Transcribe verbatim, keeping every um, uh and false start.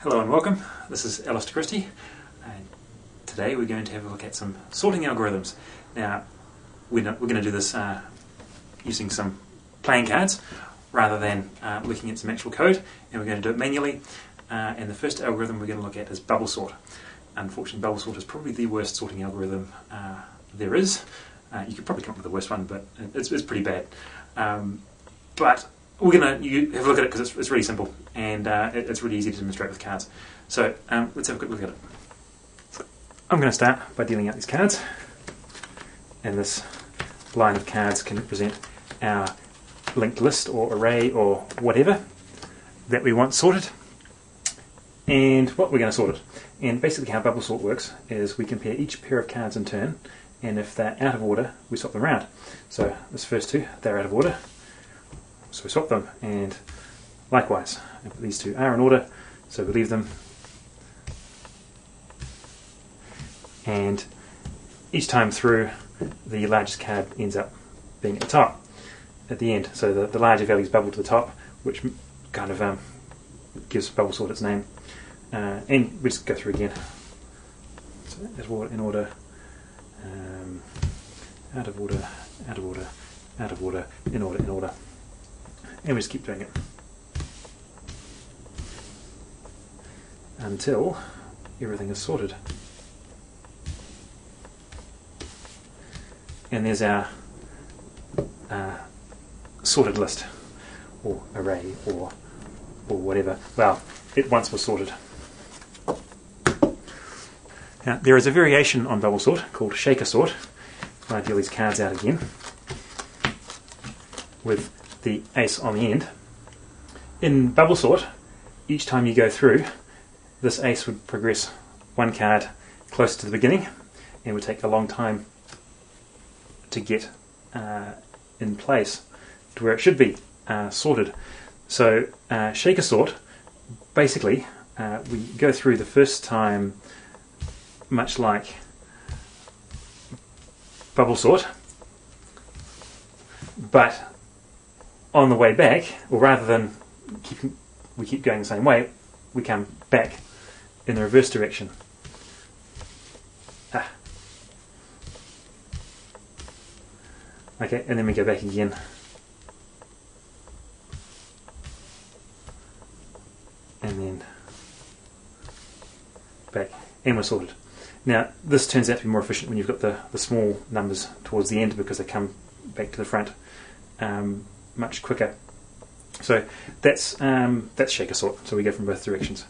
Hello and welcome, this is Alister Christie, and today we're going to have a look at some sorting algorithms. Now, we're, not, we're going to do this uh, using some playing cards rather than uh, looking at some actual code, and we're going to do it manually. Uh, and the first algorithm we're going to look at is bubble sort. Unfortunately, bubble sort is probably the worst sorting algorithm uh, there is. Uh, you could probably come up with a worse one, but it's, it's pretty bad. Um, but We're going to have a look at it because it's, it's really simple and uh, it, it's really easy to demonstrate with cards. So um, let's have a quick look at it. I'm going to start by dealing out these cards, and this line of cards can represent our linked list or array or whatever that we want sorted and what we're going to sort it. And basically how bubble sort works is we compare each pair of cards in turn, and if they're out of order we swap them around. So this first two, they're out of order, so we swap them, and likewise, if these two are in order, so we leave them. And each time through, the largest card ends up being at the top, at the end. So the, the larger values bubble to the top, which kind of um, gives bubble sort its name. Uh, and we just go through again. So out of order, in order, um, out of order, out of order, out of order, in order, in order. And we just keep doing it until everything is sorted. And there's our uh, sorted list, or array, or or whatever. Well, it once was sorted. Now there is a variation on bubble sort called shaker sort. I deal these cards out again with the ace on the end. In bubble sort, each time you go through, this ace would progress one card close to the beginning, and would take a long time to get uh, in place to where it should be uh, sorted. So uh, shaker sort, basically, uh, we go through the first time much like bubble sort, but on the way back, or rather than keep, we keep going the same way, we come back in the reverse direction. Ah. Okay, and then we go back again. And then back, and we're sorted. Now, this turns out to be more efficient when you've got the, the small numbers towards the end, because they come back to the front. Um, much quicker. So that's um, that's shaker sort, so we go from both directions.